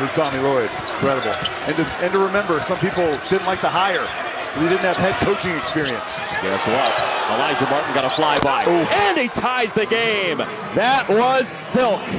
for Tommy Lloyd. Incredible. And to remember, some people didn't like the hire. He didn't have head coaching experience. Guess what? Elijah Martin got a fly by. Ooh. And he ties the game. That was silk.